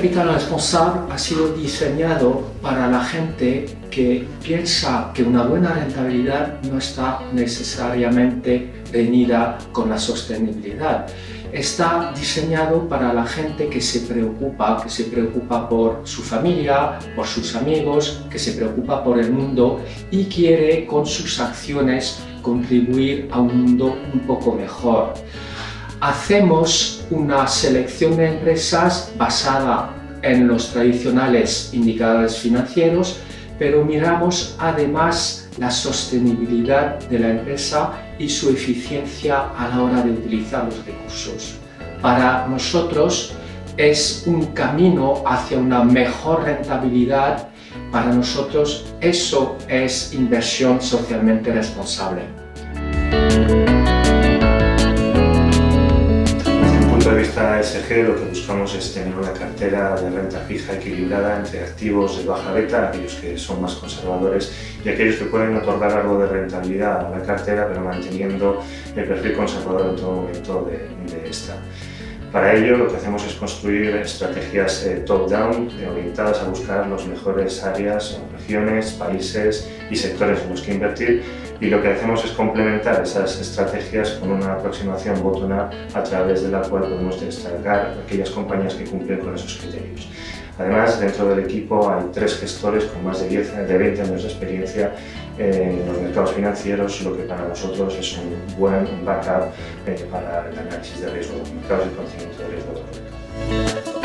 Capital Responsable ha sido diseñado para la gente que piensa que una buena rentabilidad no está necesariamente reñida con la sostenibilidad. Está diseñado para la gente que se preocupa por su familia, por sus amigos, que se preocupa por el mundo y quiere con sus acciones contribuir a un mundo un poco mejor. Hacemos una selección de empresas basada en los tradicionales indicadores financieros, pero miramos además la sostenibilidad de la empresa y su eficiencia a la hora de utilizar los recursos. Para nosotros es un camino hacia una mejor rentabilidad. Para nosotros eso es inversión socialmente responsable. SG, lo que buscamos es tener una cartera de renta fija equilibrada entre activos de baja beta, aquellos que son más conservadores, y aquellos que pueden otorgar algo de rentabilidad a la cartera, pero manteniendo el perfil conservador en todo momento de esta. Para ello, lo que hacemos es construir estrategias top-down orientadas a buscar las mejores áreas, regiones, países y sectores en los que invertir, y lo que hacemos es complementar esas estrategias con una aproximación bottom-up a través de la cual podemos destacar aquellas compañías que cumplen con esos criterios. Además, dentro del equipo hay 3 gestores con más de 20 años de experiencia en los mercados financieros, lo que para nosotros es un buen backup para el análisis de riesgo de los mercados y el conocimiento de riesgo de los mercados.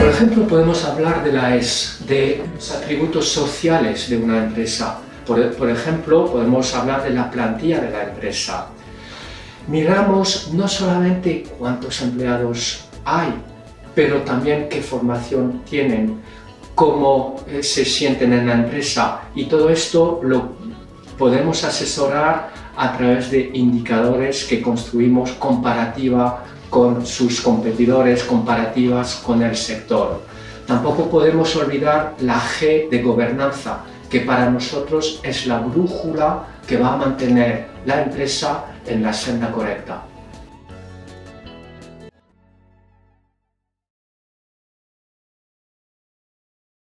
Por ejemplo, podemos hablar de los atributos sociales de una empresa. Por ejemplo, podemos hablar de la plantilla de la empresa. Miramos no solamente cuántos empleados hay, pero también qué formación tienen, cómo se sienten en la empresa, y todo esto lo podemos asesorar a través de indicadores que construimos comparativa con sus competidores, comparativas con el sector. Tampoco podemos olvidar la G de gobernanza, que para nosotros es la brújula que va a mantener la empresa en la senda correcta.